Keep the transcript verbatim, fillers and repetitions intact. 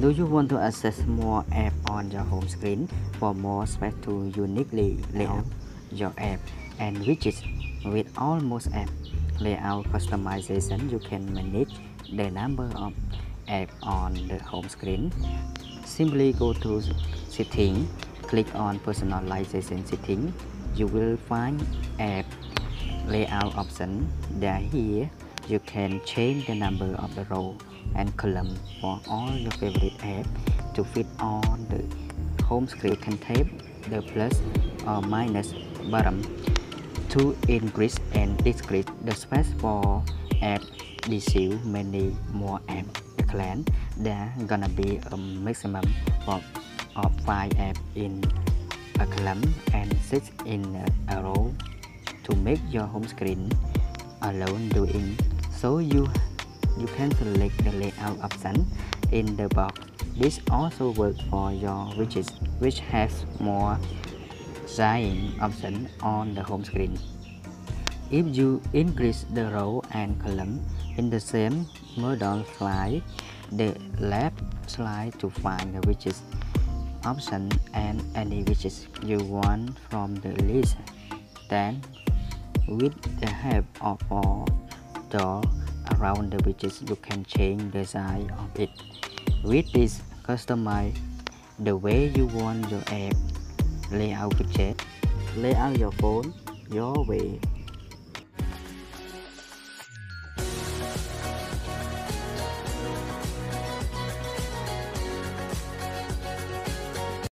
Do you want to access more apps on your home screen for more space to uniquely layout your app and widgets? With almost app layout customization, you can manage the number of apps on the home screen. Simply go to Settings, click on Personalization Settings. You will find app layout option. There here, you can change the number of the row and column for all your favorite apps to fit on the home screen. You can tap the plus or minus button to increase and decrease the space for app. Receive many more apps declared. There gonna be a maximum of, of five apps in a column and six in a row to make your home screen alone doing so. You You can select the layout option in the box. This also works for your widgets, which has more design options on the home screen. If you increase the row and column in the same model, slide the left slide to find the widgets option and any widgets you want from the list. Then, with the help of four dots around the widgets, you can change the size of it. With this, customize the way you want your app layout to change. Layout your phone your way.